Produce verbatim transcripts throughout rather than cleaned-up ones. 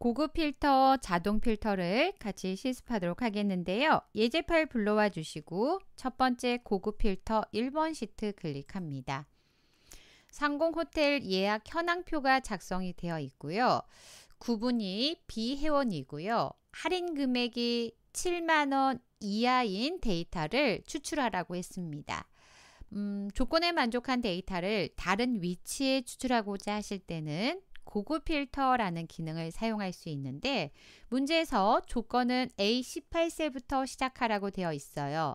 고급 필터, 자동 필터를 같이 실습하도록 하겠는데요. 예제 파일 불러와 주시고 첫 번째 고급 필터 일 번 시트 클릭합니다. 상공 호텔 예약 현황표가 작성이 되어 있고요. 구분이 비회원이고요. 할인 금액이 칠만 원 이하인 데이터를 추출하라고 했습니다. 음, 조건에 만족한 데이터를 다른 위치에 추출하고자 하실 때는 고급 필터라는 기능을 사용할 수 있는데 문제에서 조건은 에이 십팔 셀부터 시작하라고 되어 있어요.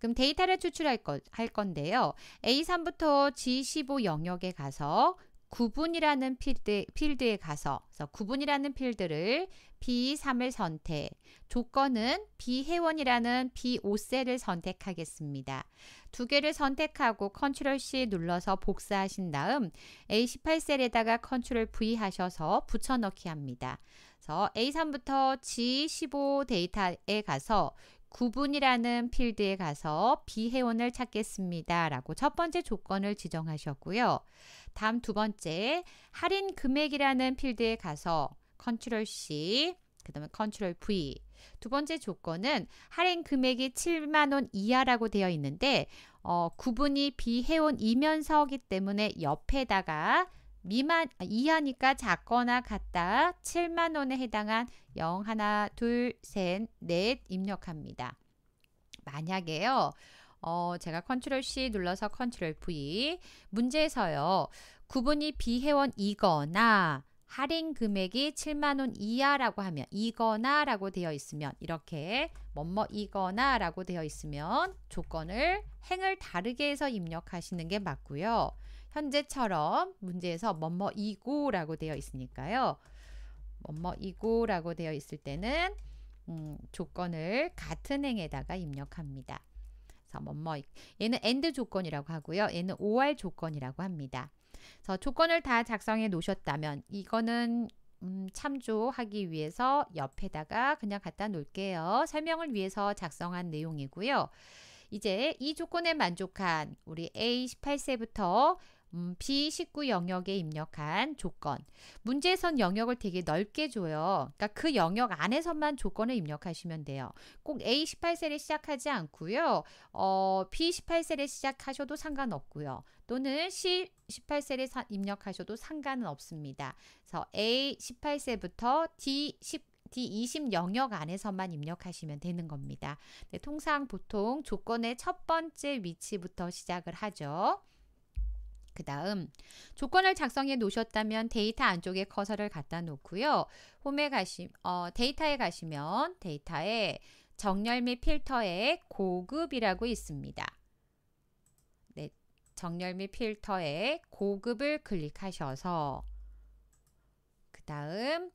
그럼 데이터를 추출할 거, 할 건데요. 에이 삼부터 지 십오 영역에 가서 구분이라는 필드, 필드에 가서 그래서 구분이라는 필드를 비 삼을 선택, 조건은 비회원이라는 비 오 셀을 선택하겠습니다. 두 개를 선택하고 컨트롤 씨 눌러서 복사하신 다음 에이 십팔 셀에다가 컨트롤 브이 하셔서 붙여넣기 합니다. 그래서 에이 삼부터 지 십오 데이터에 가서 구분이라는 필드에 가서 비회원을 찾겠습니다. 라고 첫 번째 조건을 지정하셨고요. 다음 두 번째 할인 금액이라는 필드에 가서 컨트롤 씨, 그 다음에 컨트롤 브이. 두 번째 조건은 할인 금액이 칠만 원 이하라고 되어 있는데 어, 구분이 비회원이면서기 때문에 옆에다가 미만 이하니까 작거나 같다 칠만 원에 해당한 영, 하나, 둘, 셋, 넷 입력합니다. 만약에요. 어, 제가 컨트롤 씨 눌러서 컨트롤 브이 문제에서요. 구분이 비회원이거나 할인 금액이 칠만 원 이하라고 하면 이거나 라고 되어 있으면 이렇게 뭐뭐이거나 라고 되어 있으면 조건을 행을 다르게 해서 입력하시는 게 맞고요. 현재처럼 문제에서 뭐뭐이고 라고 되어 있으니까요. 뭐뭐이고 라고 되어 있을 때는 음, 조건을 같은 행에다가 입력합니다. 그래서 뭐뭐 얘는 엔드 조건이라고 하고요. 얘는 오 알 조건이라고 합니다. 그래서 조건을 다 작성해 놓으셨다면 이거는 음, 참조하기 위해서 옆에다가 그냥 갖다 놓을게요. 설명을 위해서 작성한 내용이고요. 이제 이 조건에 만족한 우리 에이 십팔 셀부터 음, 비 십구 영역에 입력한 조건. 문제에선 영역을 되게 넓게 줘요. 그러니까 그 영역 안에서만 조건을 입력하시면 돼요. 꼭 에이 십팔 셀에 시작하지 않고요. 어, 비 십팔 셀에 시작하셔도 상관없고요. 또는 씨 십팔 셀에 사, 입력하셔도 상관은 없습니다. 그래서 에이 십팔 셀부터 디 십 디 이십 영역 안에서만 입력하시면 되는 겁니다. 네, 통상 보통 조건의 첫 번째 위치부터 시작을 하죠. 그 다음 조건을 작성해 놓으셨다면 데이터 안쪽에 커서를 갖다 놓고요. 홈에 가시, 어, 데이터에 가시면 데이터에 정렬 및 필터에 고급이라고 있습니다. 네, 정렬 및 필터에 고급을 클릭하셔서 그 다음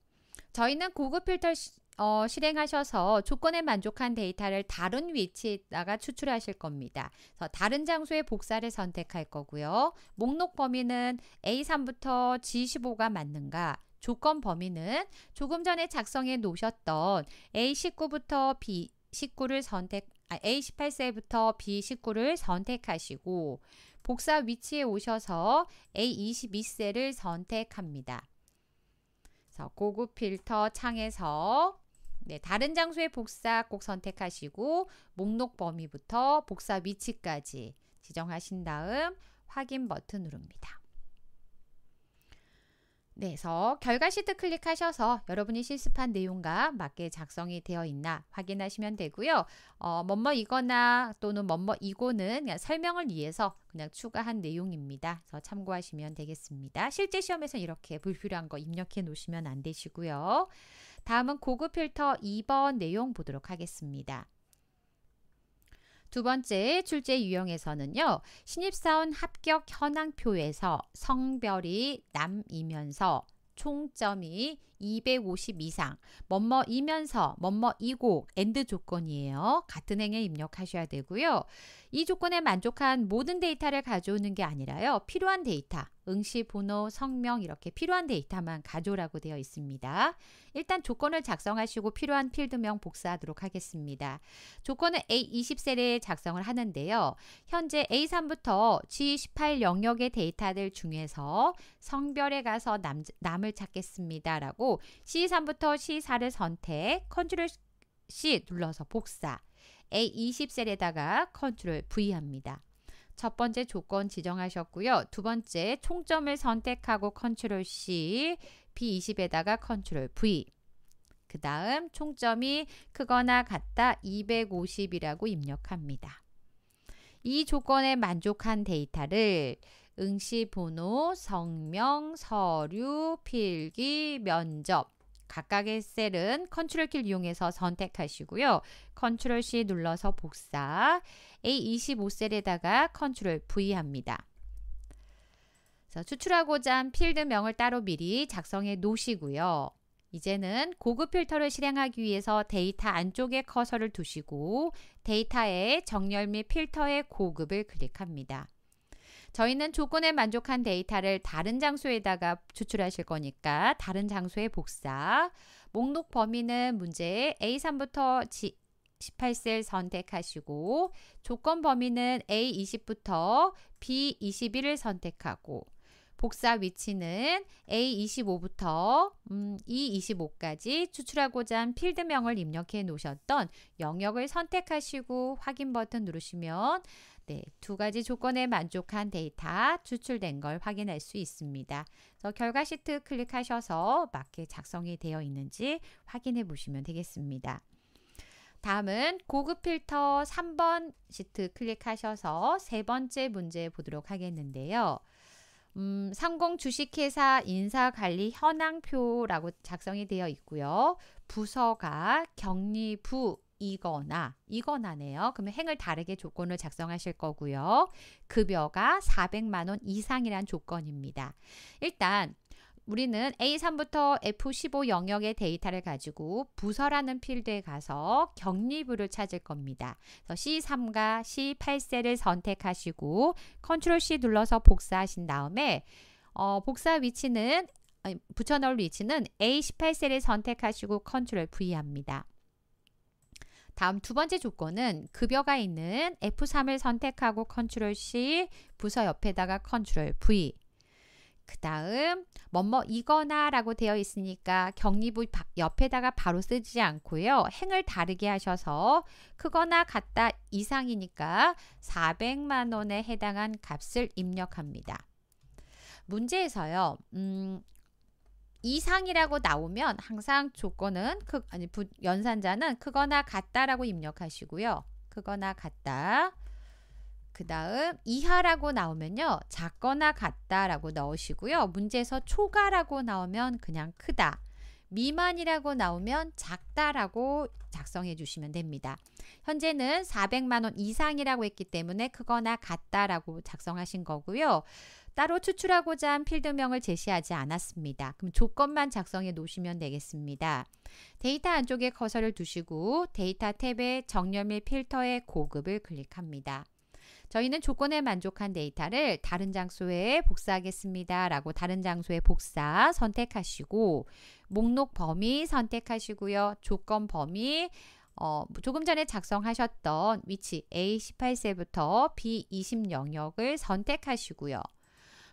저희는 고급 필터 시, 어, 실행하셔서 조건에 만족한 데이터를 다른 위치에다가 추출하실 겁니다. 그래서 다른 장소에 복사를 선택할 거고요. 목록 범위는 에이 삼부터 지 십오가 맞는가? 조건 범위는 조금 전에 작성해 놓으셨던 에이 십구부터 비 십구를 선택, 아, 에이 십팔 셀부터 비 십구를 선택하시고 복사 위치에 오셔서 에이 이십이 셀을 선택합니다. 고급 필터 창에서 네, 다른 장소의 복사 꼭 선택하시고 목록 범위부터 복사 위치까지 지정하신 다음 확인 버튼 누릅니다. 네, 그래서 결과 시트 클릭하셔서 여러분이 실습한 내용과 맞게 작성이 되어 있나 확인하시면 되고요. 어, 뭐뭐이거나 또는 뭐뭐이고는 그냥 설명을 위해서 그냥 추가한 내용입니다. 그래서 참고하시면 되겠습니다. 실제 시험에서 이렇게 불필요한 거 입력해 놓으시면 안 되시고요. 다음은 고급 필터 이 번 내용 보도록 하겠습니다. 두 번째 출제 유형에서는요. 신입사원 합격 현황표에서 성별이 남이면서 총점이 이백오십 이상, 뭐뭐이면서 뭐뭐이고 엔드 조건이에요. 같은 행에 입력하셔야 되고요. 이 조건에 만족한 모든 데이터를 가져오는 게 아니라요. 필요한 데이터, 응시, 번호, 성명 이렇게 필요한 데이터만 가져오라고 되어 있습니다. 일단 조건을 작성하시고 필요한 필드명 복사하도록 하겠습니다. 조건은 에이 이십 셀에 작성을 하는데요. 현재 에이 삼부터 지 십팔 영역의 데이터들 중에서 성별에 가서 남, 남을 찾겠습니다. 라고 씨 삼부터 씨 사를 선택, 컨트롤 씨 눌러서 복사, 에이 이십 셀에다가 컨트롤 브이 합니다. 첫 번째 조건 지정하셨고요. 두 번째 총점을 선택하고 컨트롤 씨, 비 이십에다가 컨트롤 브이. 그 다음 총점이 크거나 같다 이백오십이라고 입력합니다. 이 조건에 만족한 데이터를 응시, 번호, 성명, 서류, 필기, 면접 각각의 셀은 컨트롤 키를 이용해서 선택하시고요. 컨트롤 씨 눌러서 복사, 에이 이십오 셀에다가 컨트롤 브이 합니다. 그래서 추출하고자 한 필드명을 따로 미리 작성해 놓으시고요. 이제는 고급 필터를 실행하기 위해서 데이터 안쪽에 커서를 두시고 데이터의 정렬 및 필터의 고급을 클릭합니다. 저희는 조건에 만족한 데이터를 다른 장소에다가 추출하실 거니까 다른 장소에 복사, 목록 범위는 문제의 에이 삼부터 지 십팔 셀 선택하시고 조건 범위는 에이 이십부터 비 이십일을 선택하고 복사 위치는 에이 이십오부터 음, 이 이십오까지 추출하고자 한 필드명을 입력해 놓으셨던 영역을 선택하시고 확인 버튼 누르시면 네, 두 가지 조건에 만족한 데이터 추출된 걸 확인할 수 있습니다. 그래서 결과 시트 클릭하셔서 맞게 작성이 되어 있는지 확인해 보시면 되겠습니다. 다음은 고급 필터 삼 번 시트 클릭하셔서 세 번째 문제 보도록 하겠는데요. 음, 삼공 주식회사 인사관리 현황표라고 작성이 되어 있고요. 부서가 격리부 이거나 이거나네요. 그러면 행을 다르게 조건을 작성하실 거고요. 급여가 사백만 원 이상이란 조건입니다. 일단 우리는 에이 삼부터 에프 십오 영역의 데이터를 가지고 부서라는 필드에 가서 격리부를 찾을 겁니다. 그래서 씨 삼과 씨 팔 셀을 선택하시고 컨트롤 씨 눌러서 복사하신 다음에 어, 복사 위치는 아니, 붙여넣을 위치는 에이 십팔 셀을 선택하시고 컨트롤 브이 합니다. 다음 두 번째 조건은 급여가 있는 에프 삼을 선택하고 컨트롤 씨, 부서 옆에다가 컨트롤 브이. 그 다음 뭐뭐 이거나 라고 되어 있으니까 격리부 옆에다가 바로 쓰지 않고요. 행을 다르게 하셔서 크거나 같다 이상이니까 사백만 원에 해당한 값을 입력합니다. 문제에서요. 음, 이상이라고 나오면 항상 조건은 크, 아니, 부, 연산자는 크거나 같다라고 입력하시고요. 크거나 같다. 그 다음 이하라고 나오면요. 작거나 같다라고 넣으시고요. 문제에서 초과라고 나오면 그냥 크다. 미만이라고 나오면 작다라고 작성해 주시면 됩니다. 현재는 사백만 원 이상이라고 했기 때문에 크거나 같다라고 작성하신 거고요. 따로 추출하고자 한 필드명을 제시하지 않았습니다. 그럼 조건만 작성해 놓으시면 되겠습니다. 데이터 안쪽에 커서를 두시고 데이터 탭에 정렬 및 필터의 고급을 클릭합니다. 저희는 조건에 만족한 데이터를 다른 장소에 복사하겠습니다. 라고 다른 장소에 복사 선택하시고 목록 범위 선택하시고요. 조건 범위 어, 조금 전에 작성하셨던 위치 에이 십팔 셀부터 비 이십 영역을 선택하시고요.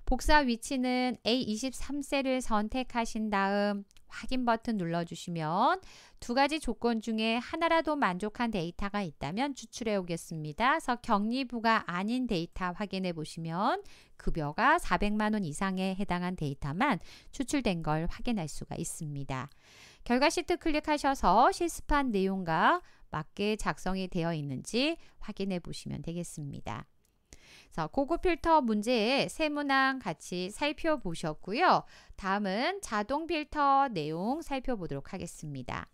복사 위치는 에이 이십삼 셀을 선택하신 다음 확인 버튼 눌러주시면 두 가지 조건 중에 하나라도 만족한 데이터가 있다면 추출해 오겠습니다. 그래서 격리부가 아닌 데이터 확인해 보시면 급여가 사백만 원 이상에 해당한 데이터만 추출된 걸 확인할 수가 있습니다. 결과 시트 클릭하셔서 실습한 내용과 맞게 작성이 되어 있는지 확인해 보시면 되겠습니다. 고급 필터 문제의 세 문항 같이 살펴보셨고요. 다음은 자동 필터 내용 살펴보도록 하겠습니다.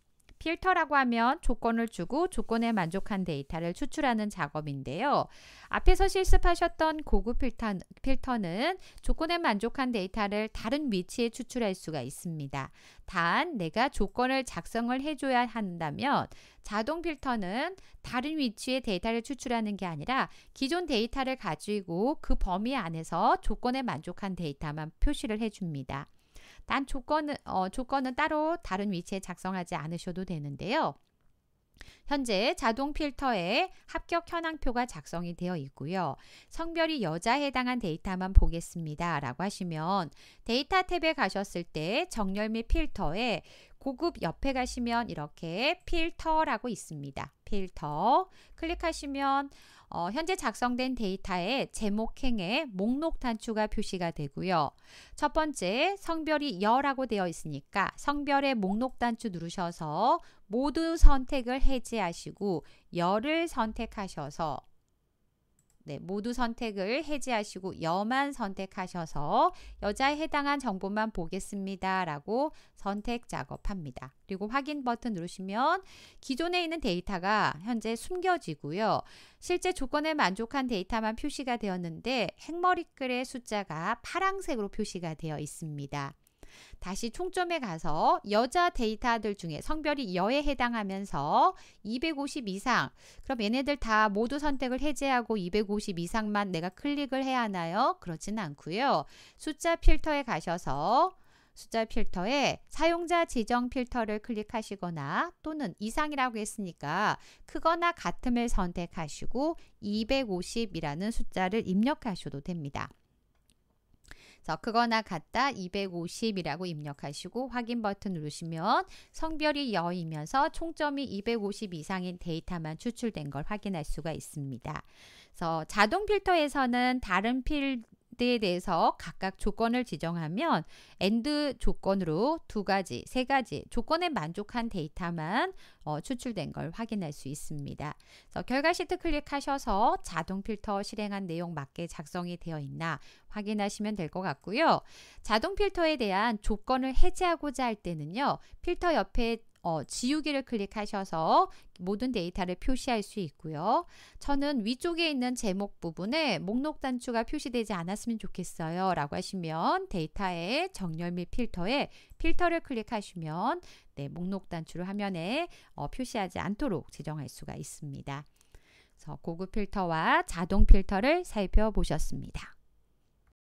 필터라고 하면 조건을 주고 조건에 만족한 데이터를 추출하는 작업인데요. 앞에서 실습하셨던 고급 필터, 필터는 조건에 만족한 데이터를 다른 위치에 추출할 수가 있습니다. 단, 내가 조건을 작성을 해줘야 한다면 자동 필터는 다른 위치에 데이터를 추출하는 게 아니라 기존 데이터를 가지고 그 범위 안에서 조건에 만족한 데이터만 표시를 해줍니다. 단 조건은, 어, 조건은 따로 다른 위치에 작성하지 않으셔도 되는데요. 현재 자동 필터에 합격 현황표가 작성이 되어 있고요. 성별이 여자에 해당한 데이터만 보겠습니다 라고 하시면 데이터 탭에 가셨을 때 정렬 및 필터에 고급 옆에 가시면 이렇게 필터라고 있습니다. 필터 클릭하시면 어, 현재 작성된 데이터의 제목행에 목록 단추가 표시가 되고요. 첫 번째 성별이 여라고 되어 있으니까 성별의 목록 단추 누르셔서 모두 선택을 해제하시고 여를 선택하셔서 네, 모두 선택을 해제하시고 여만 선택하셔서 여자에 해당한 정보만 보겠습니다 라고 선택 작업합니다. 그리고 확인 버튼 누르시면 기존에 있는 데이터가 현재 숨겨지고요. 실제 조건에 만족한 데이터만 표시가 되었는데 핵머리글의 숫자가 파란색으로 표시가 되어 있습니다. 다시 총점에 가서 여자 데이터들 중에 성별이 여에 해당하면서 이백오십 이상, 그럼 얘네들 다 모두 선택을 해제하고 이백오십 이상만 내가 클릭을 해야 하나요? 그렇진 않고요. 숫자 필터에 가셔서 숫자 필터에 사용자 지정 필터를 클릭하시거나 또는 이상이라고 했으니까 크거나 같음을 선택하시고 이백오십이라는 숫자를 입력하셔도 됩니다. 자, 크거나 같다 이백오십이라고 입력하시고 확인 버튼 누르시면 성별이 여이면서 총점이 이백오십 이상인 데이터만 추출된 걸 확인할 수가 있습니다. 그래서 자동 필터에서는 다른 필드에 대해서 각각 조건을 지정하면 엔드 조건으로 두 가지, 세 가지 조건에 만족한 데이터만 어, 추출된 걸 확인할 수 있습니다. 그래서 결과 시트 클릭하셔서 자동 필터 실행한 내용 맞게 작성이 되어 있나 확인하시면 될 것 같고요. 자동 필터에 대한 조건을 해제하고자 할 때는요. 필터 옆에 어, 지우기를 클릭하셔서 모든 데이터를 표시할 수 있고요. 저는 위쪽에 있는 제목 부분에 목록 단추가 표시되지 않았으면 좋겠어요 라고 하시면 데이터의 정렬 및 필터에 필터를 클릭하시면 네, 목록 단추를 화면에 어, 표시하지 않도록 지정할 수가 있습니다. 그래서 고급 필터와 자동 필터를 살펴보셨습니다.